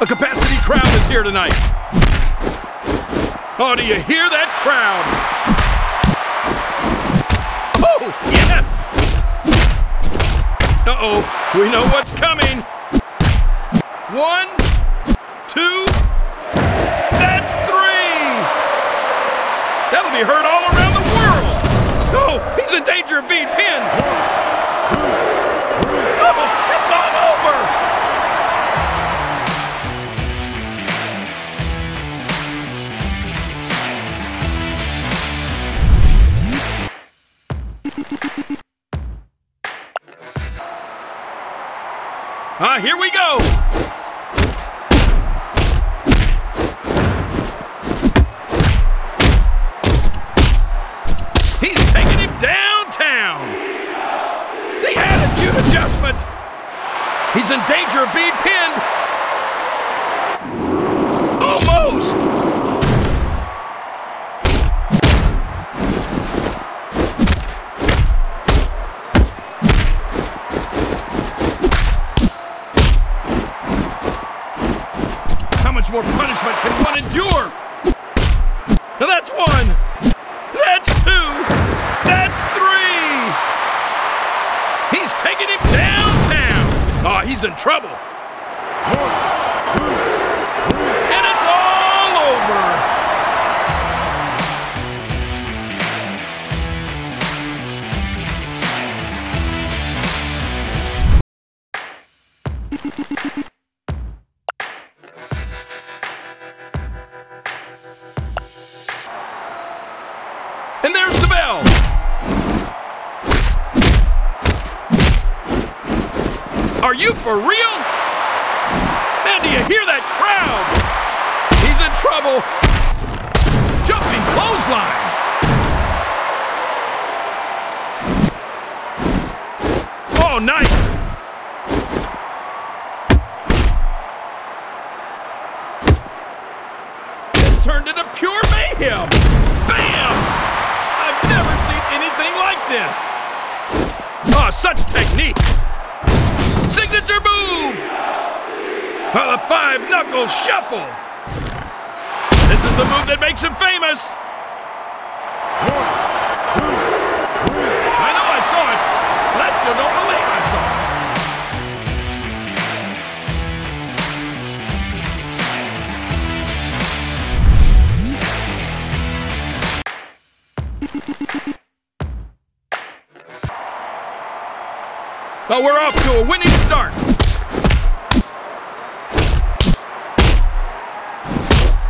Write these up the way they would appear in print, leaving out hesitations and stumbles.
A capacity crowd is here tonight. Oh, do you hear that crowd? Oh, yes! Uh-oh, we know what's coming. 1, 2, that's 3! That'll be heard all around the world. Oh, he's in danger of being pinned. 1, 2, 3. Oh, it's all over! Here we go! He's taking him downtown! The attitude adjustment! He's in danger of being pinned! Almost! More punishment can one endure? That's 1. That's 2. That's 3. He's taking him downtown. Oh, he's in trouble. 1, 2, 3. And it's all over. And there's the bell! Are you for real? Man, do you hear that crowd? He's in trouble. Jumping clothesline! Oh, nice! This turned into pure mayhem! Bam! Never seen anything like this. Oh, such technique. Signature move. Oh, the five-knuckle shuffle. This is the move that makes him famous. 1, 2, 3. I know I saw it. Lester don't believe I saw it. Oh, we're off to a winning start.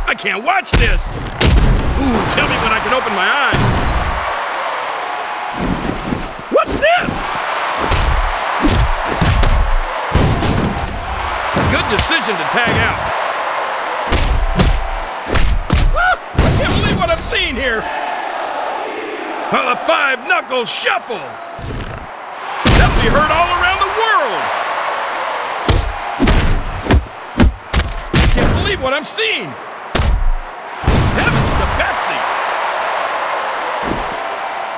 I can't watch this. Ooh, tell me when I can open my eyes. What's this? Good decision to tag out. Ah, I can't believe what I'm seeing here. Oh, the five-knuckle shuffle. Be heard all around the world. I can't believe what I'm seeing. Heavens to Betsy.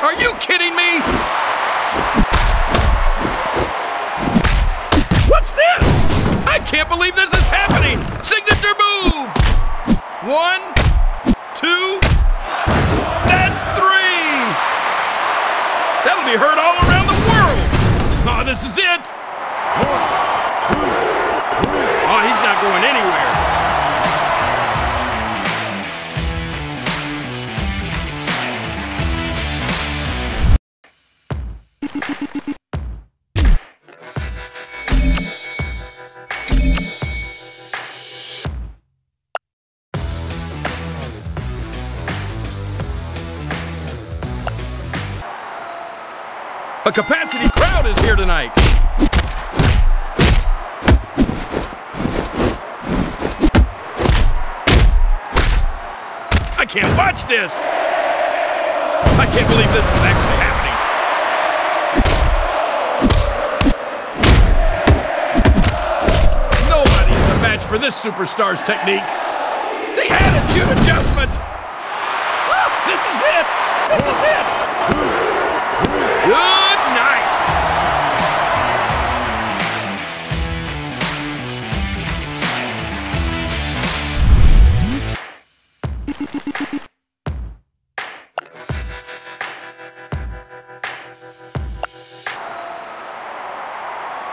Are you kidding me? What's this? I can't believe this is happening. Signature move. 1, 2, that's 3. That'll be heard all around the world. Oh, this is it! 1, 2, 3. Oh, he's not going anywhere. A capacity crowd is here tonight. I can't watch this. I can't believe this is actually happening. Nobody is a match for this superstar's technique. The attitude adjustment. Oh, this is it. This is it. Good night.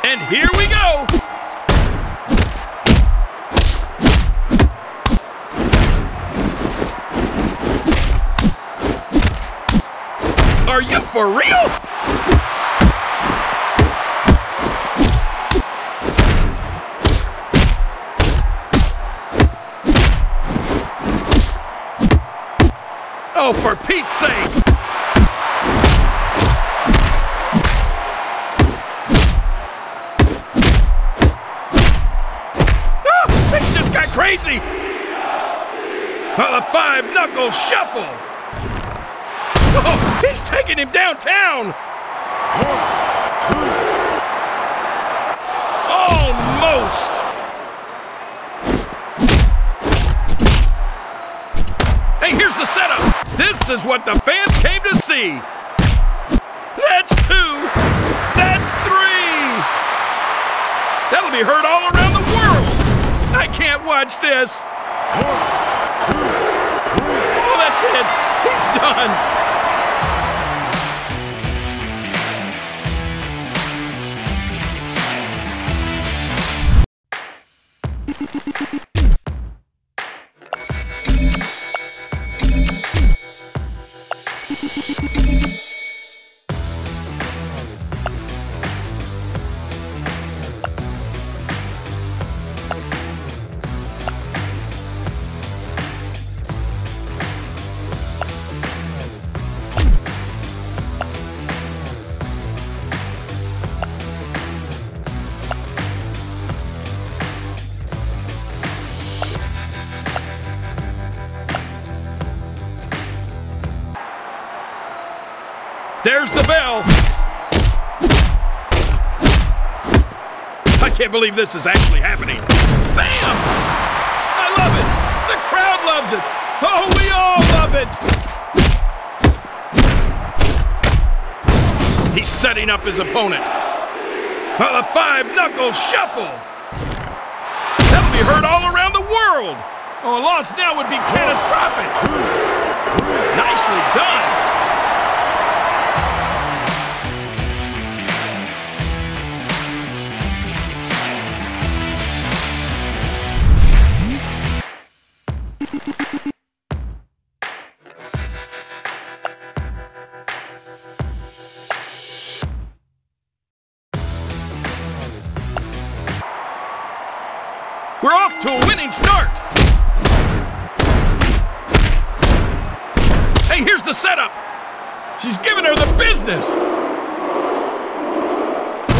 And here we go. Are you for real? Oh, for Pete's sake. Things just got crazy. A five-knuckle shuffle. Oh, he's taking him downtown. Almost. Hey, here's the setup. This is what the fans came to see. That's two. That's three. That'll be heard all around the world. I can't watch this. Oh, that's it. He's done. There's the bell. I can't believe this is actually happening. Bam! I love it. The crowd loves it. Oh, we all love it. He's setting up his opponent. A five-knuckle shuffle. That'll be heard all around the world. Oh, a loss now would be catastrophic. Nicely done. We're off to a winning start. Hey, here's the setup. She's giving her the business.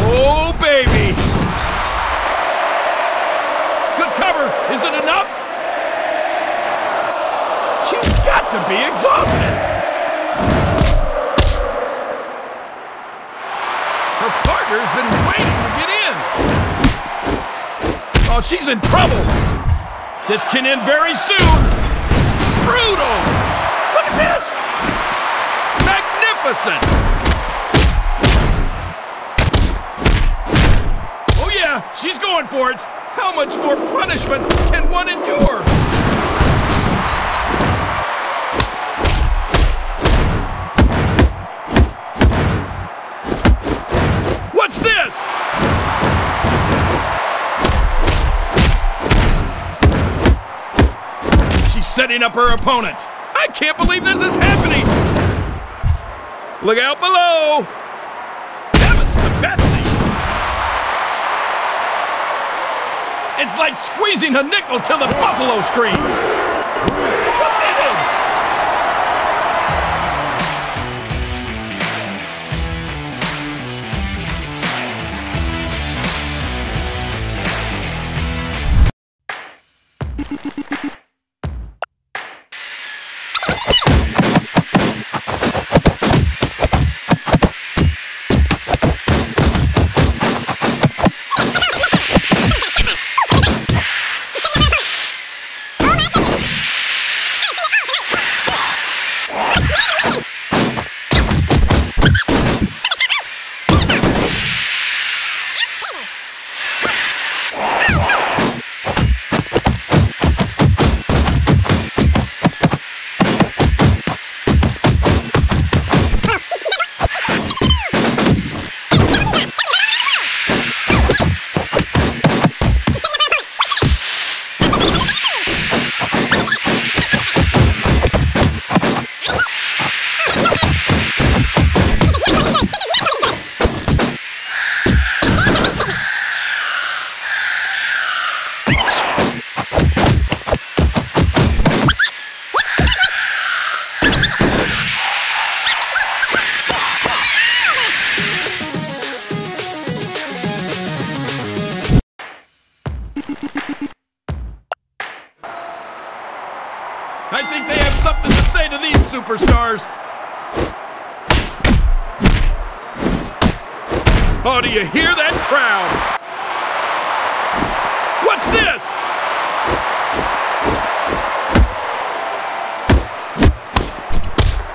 Oh, baby. Good cover. Is it enough? She's got to be exhausted. Her partner's been waiting to get in. Oh, she's in trouble. This can end very soon. Brutal. Look at this. Magnificent. Oh, yeah, she's going for it. How much more punishment can one endure? What's this? Setting up her opponent. I can't believe this is happening. Look out below. Heavens to Betsy. It's like squeezing a nickel till the buffalo screams. Submitted. superstars. Oh, do you hear that crowd? What's this?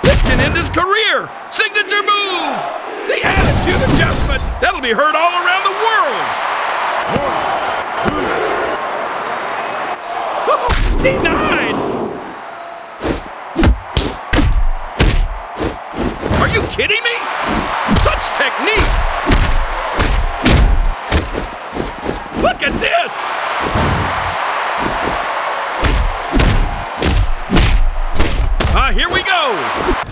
This can end his career. Signature move. The attitude adjustment. That'll be heard all around the world. 1, 2. Denied. Are you kidding me? Such technique. Look at this! Here we go!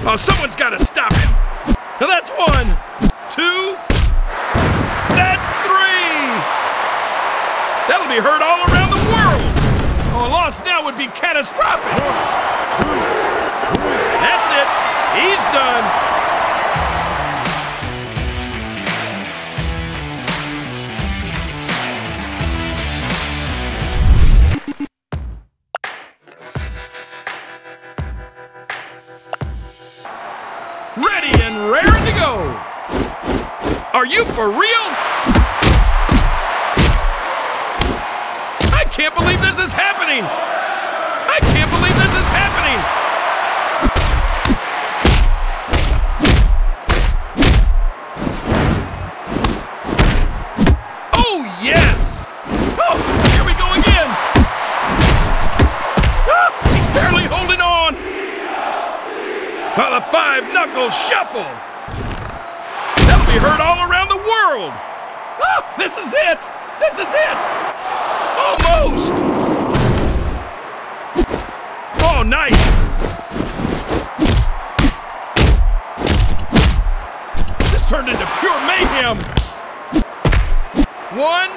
Oh, someone's got to stop him. Now that's 1, 2, that's 3! That'll be heard all around the world! Oh, a loss now would be catastrophic! 1, 2, 3. That's it! He's done! Ready and raring to go! Are you for real? I can't believe this is happening! I can't believe this is happening! Oh, yes! Oh, here we go again! Ah, he's barely holding on! Oh, the five-knuckle shuffle! That'll be heard all around the world! Oh, this is it! This is it! Almost! Oh, nice! This turned into pure mayhem! 1,